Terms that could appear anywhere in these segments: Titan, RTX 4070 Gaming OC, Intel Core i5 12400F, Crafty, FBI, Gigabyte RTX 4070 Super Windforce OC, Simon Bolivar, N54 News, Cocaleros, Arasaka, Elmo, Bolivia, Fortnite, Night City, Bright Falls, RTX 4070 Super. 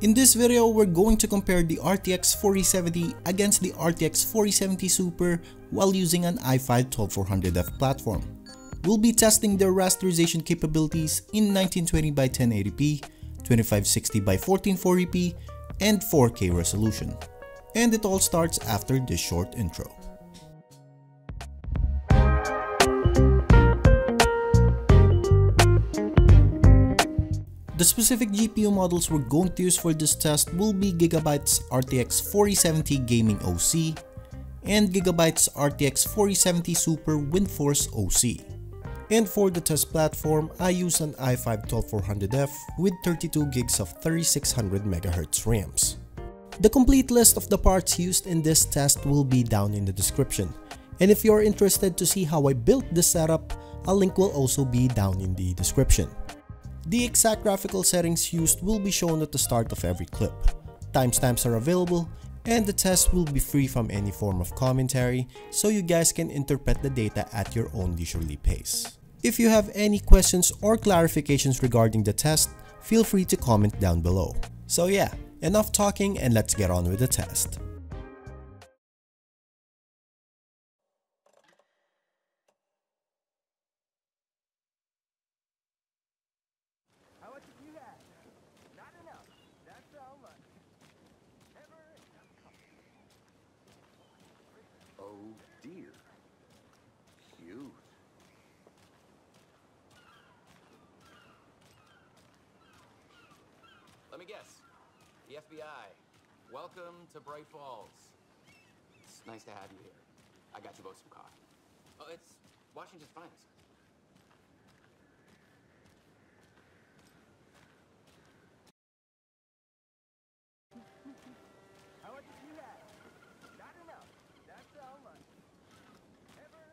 In this video, we're going to compare the RTX 4070 against the RTX 4070 Super while using an i5-12400F platform. We'll be testing their rasterization capabilities in 1920x1080p, 2560x1440p, and 4K resolution. And it all starts after this short intro. The specific GPU models we're going to use for this test will be Gigabyte's RTX 4070 Gaming OC and Gigabyte's RTX 4070 Super Windforce OC. And for the test platform, I use an i5-12400F with 32 gigs of 3600 MHz RAMs. The complete list of the parts used in this test will be down in the description. And if you're interested to see how I built this setup, a link will also be down in the description. The exact graphical settings used will be shown at the start of every clip. Timestamps are available, and the test will be free from any form of commentary, so you guys can interpret the data at your own leisurely pace. If you have any questions or clarifications regarding the test, feel free to comment down below. So yeah, enough talking and let's get on with the test. Let me guess. The FBI. Welcome to Bright Falls. It's nice to have you here. I got you both some coffee. Oh, it's Washington's finest. How much did you have? Not enough. That's how much. Ever.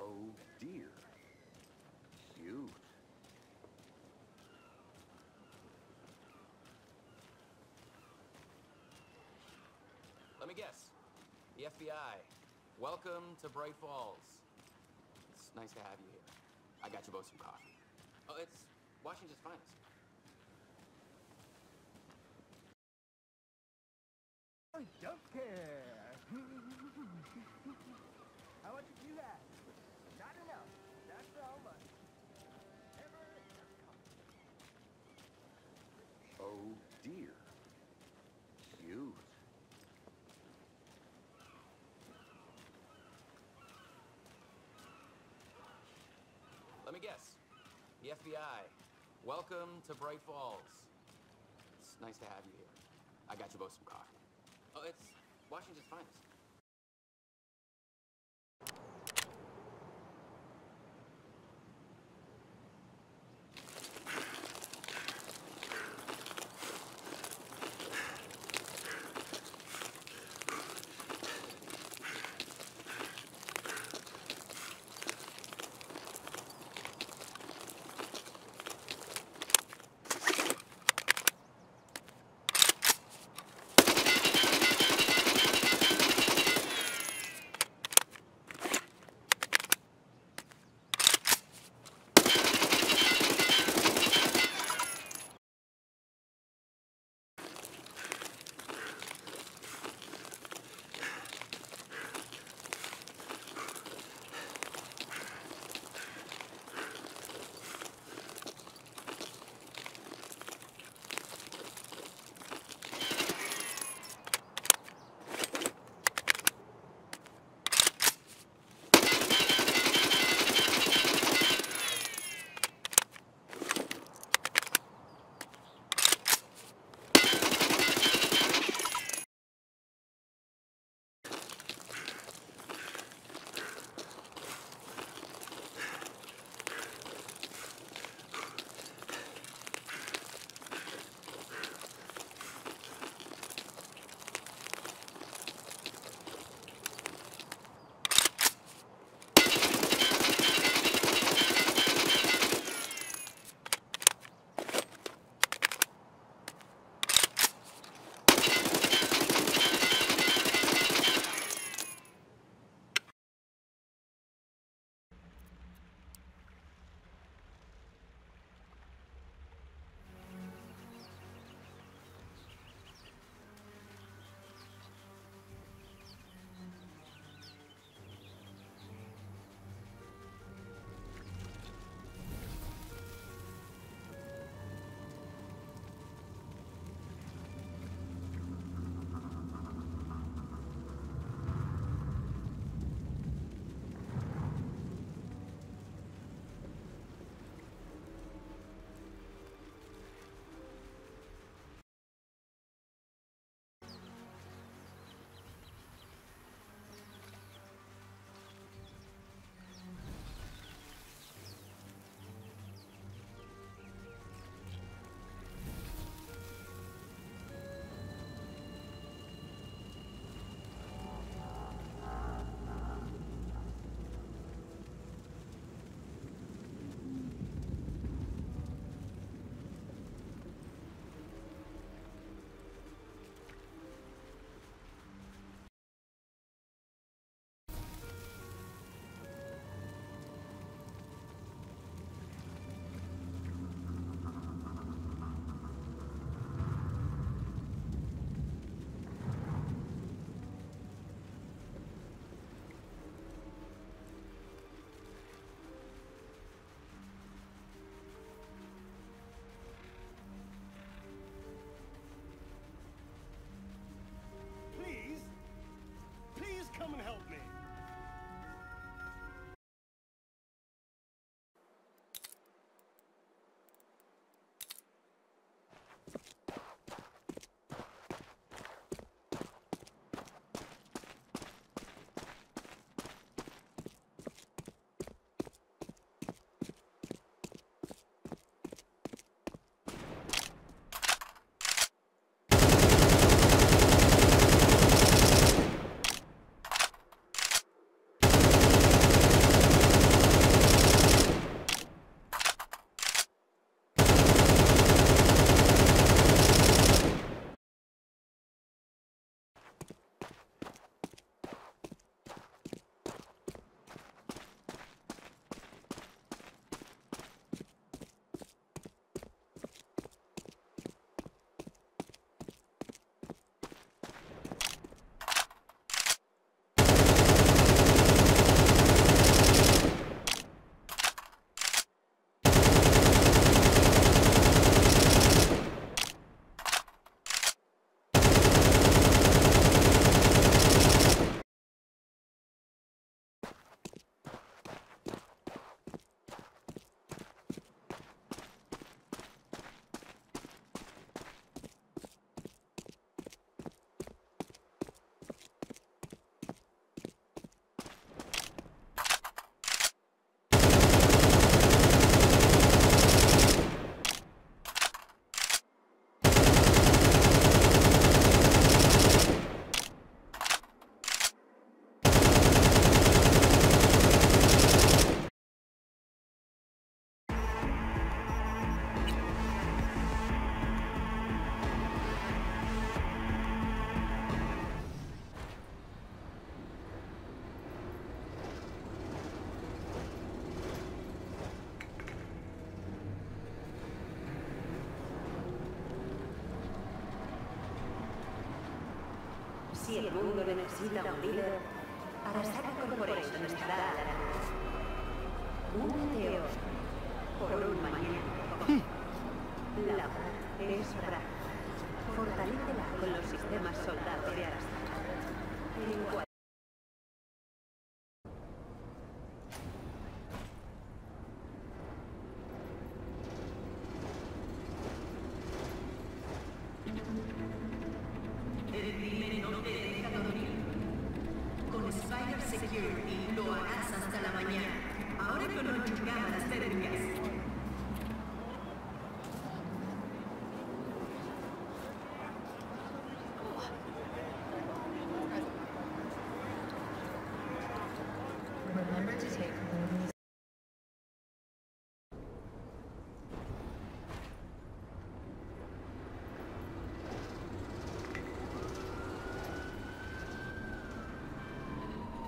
Oh dear. You. Yes, the FBI. Welcome to Bright Falls. It's nice to have you here. I got you both some coffee. Oh, it's Washington's finest. I don't care. I want you to do that. Not enough. That's how much. Ever. Oh dear. You. Let me guess. The FBI. Welcome to Bright Falls. It's nice to have you here. I got you both some coffee. Oh, it's Washington's finest. Si el mundo necesita un líder, Arasaka Corporation estará a la luz. Únete hoy, por un mañana. La voz es Bright. Fortalécela con los sistemas soldados de Arasaka. En cualquier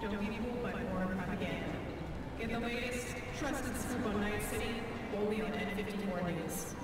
Don't be fooled by foreign propaganda. Get the latest, trusted scoop on Night City, only on N54 News.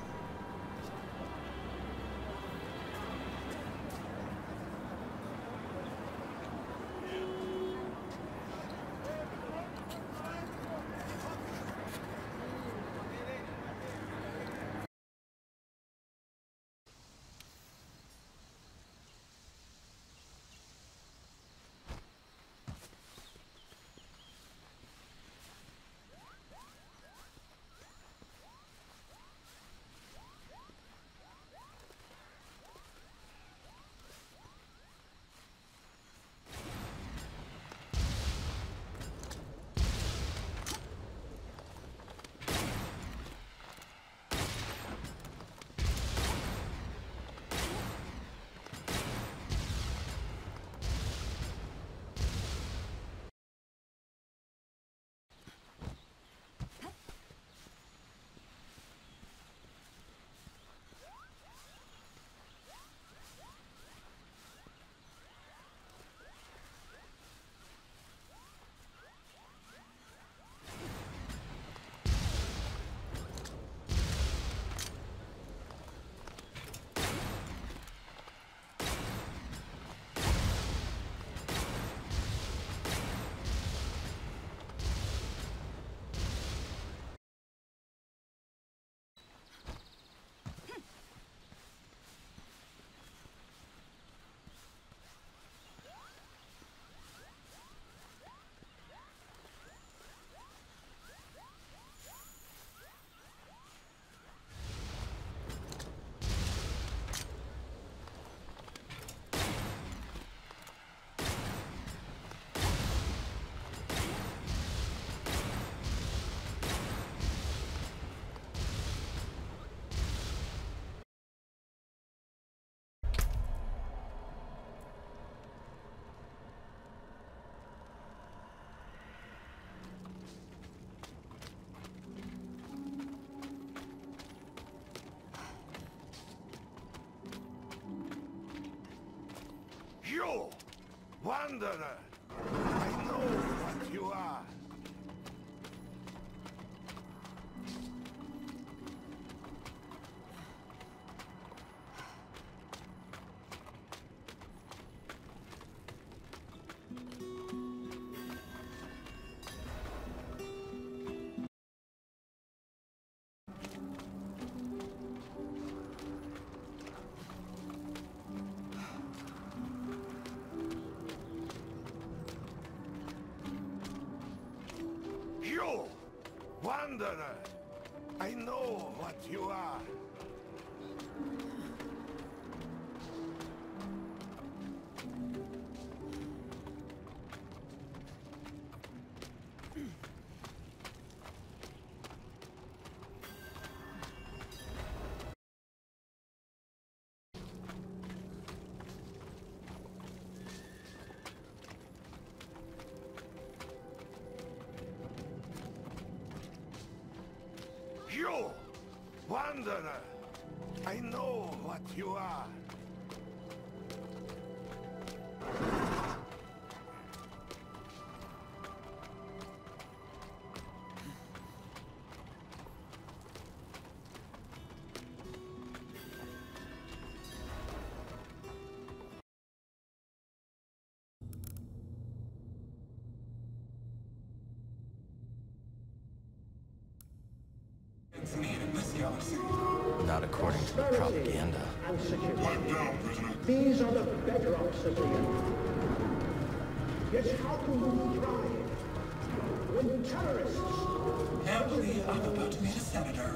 You, Wanderer, I know what you are. Wanderer, I know what you are. Wanderer, I know what you are. Not according to the propaganda. These are the bedrocks of the Empire. Yet how can we thrive when terrorists... Happily, I'm about to meet a senator.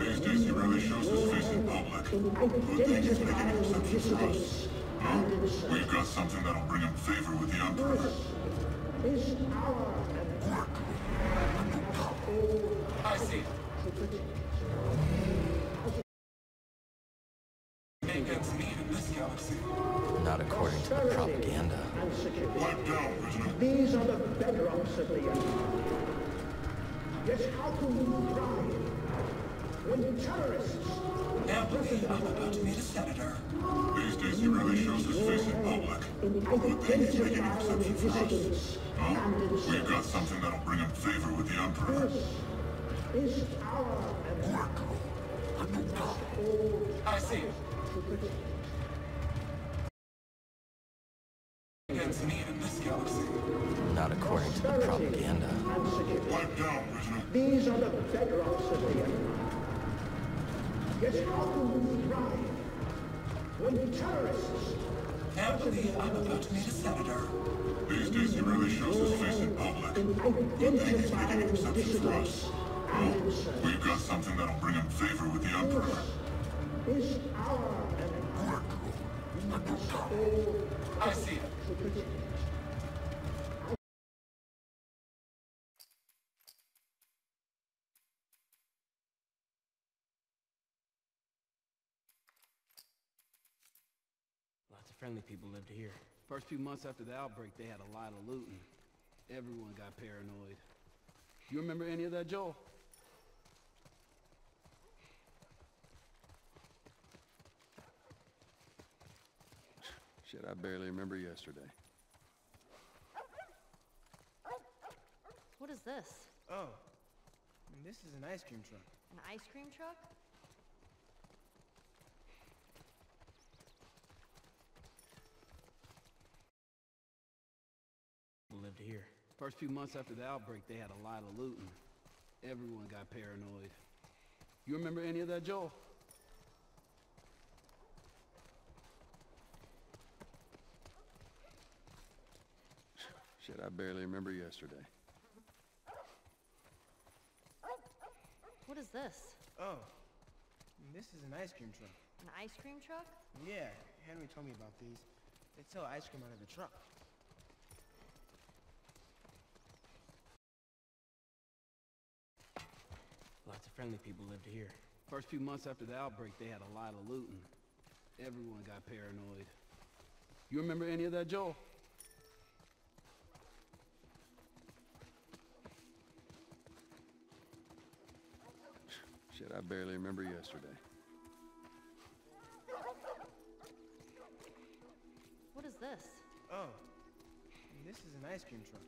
These days he really shows his face in public. Who thinks he's making an exception for us? No, we've got something that'll bring him favor with the Emperor. Is our... I see. Not according to the propaganda. These are the bedrocks of the Empire. Yet how can we thrive when terrorists... Happily, I'm about to meet a senator. These days he really shows his face in public. Who thinks he's making an exception for us? No, we've got something that'll bring him favor with the Emperor. Is our... I see. Not according to the propaganda. These are the bedrocks of the Empire. Yet how can we thrive when terrorists... Happily, I'm about to meet a senator. These days he really shows his face in public. Good thing he's making an exception for us. We've got something that'll bring him favor with the Emperor. Is our I see it. Lots of friendly people lived here. First few months after the outbreak, they had a lot of looting. Everyone got paranoid. You remember any of that, Joel? Shit, I barely remember yesterday. What is this? Oh, this is an ice cream truck. An ice cream truck? Lived here. First few months after the outbreak, they had a lot of looting. Everyone got paranoid. You remember any of that, Joel? Shit, I barely remember yesterday. What is this? Oh, this is an ice cream truck. An ice cream truck? Yeah, Henry told me about these. They sell ice cream out of the truck. Lots of friendly people lived here. First few months after the outbreak, they had a lot of looting. Everyone got paranoid. You remember any of that, Joel? Shit, I barely remember yesterday. What is this? Oh, this is an ice cream truck.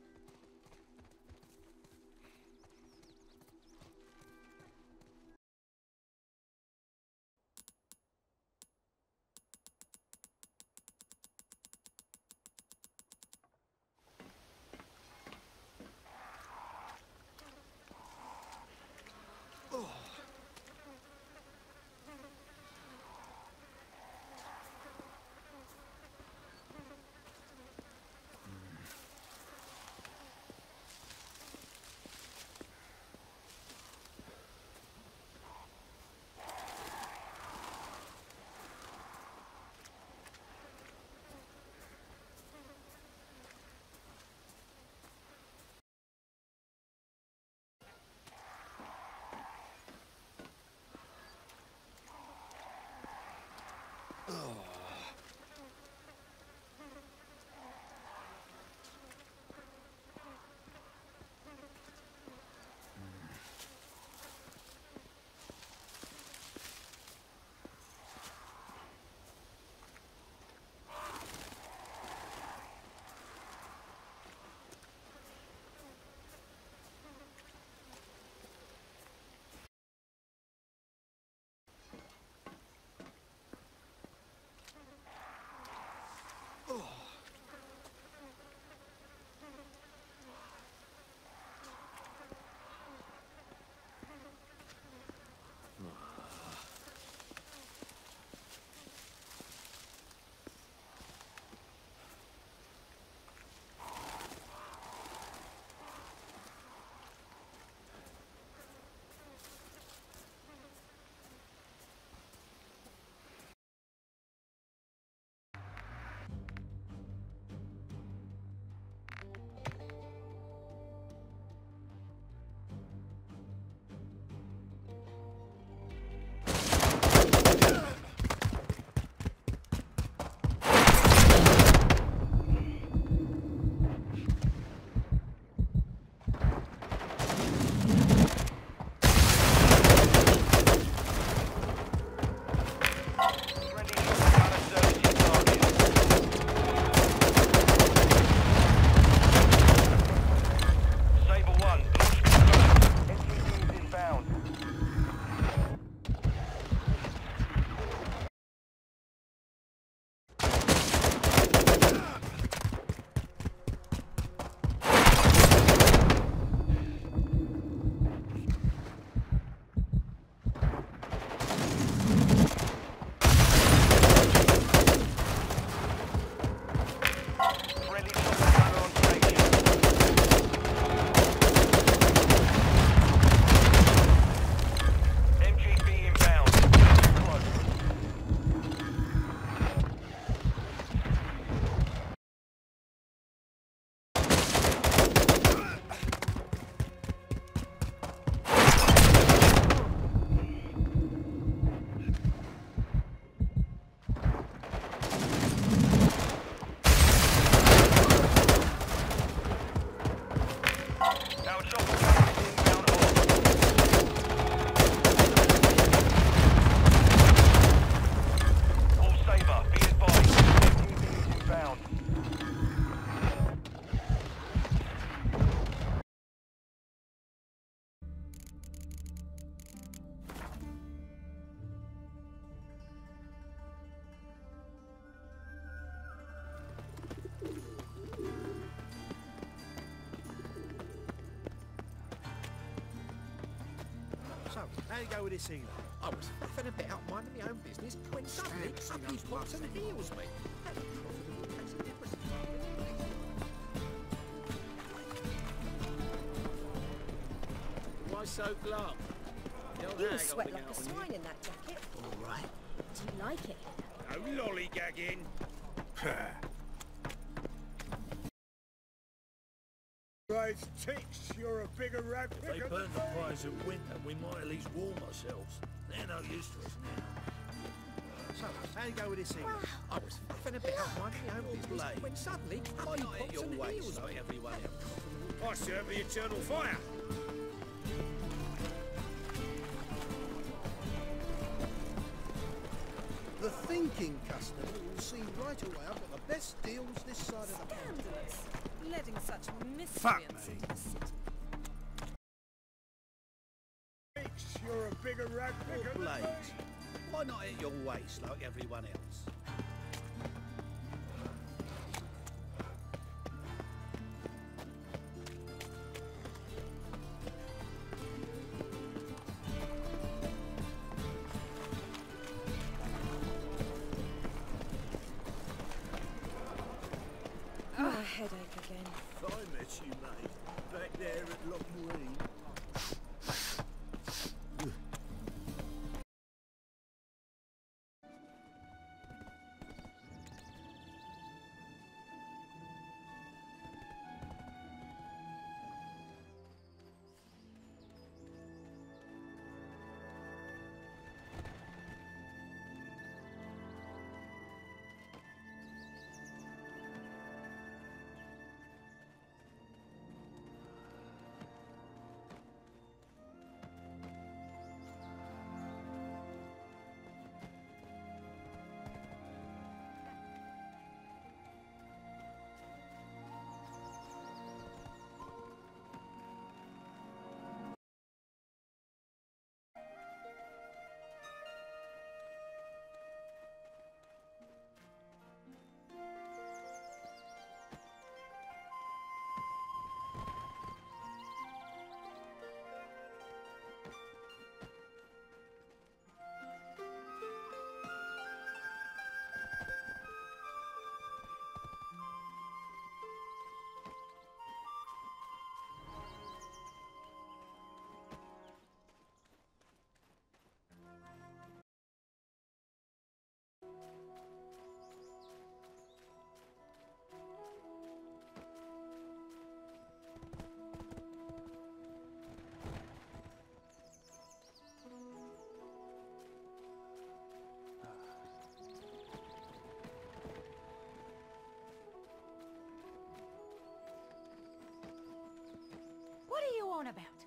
and go with this either. I was faffing about minding my own business when suddenly somebody pops and heals me. That's profitable. That's a difference. Why so glum? You sweat like a swine in that jacket. All right. Do you like it? No lollygagging. Guys, Tix, you're a bigger rat. If they burn the fires at winter, we might at least warm ourselves. They're no use to us now. So, how do you go with this thing? Wow. I was faffing about minding my own business when suddenly I hit your waist like everyone else. I serve the eternal fire. The thinking customer will see right away I've got the best deals this side of the pond. Letting such miscreants into the city. You're a bigger rag picker than me. Why not at your waist like everyone else? What about?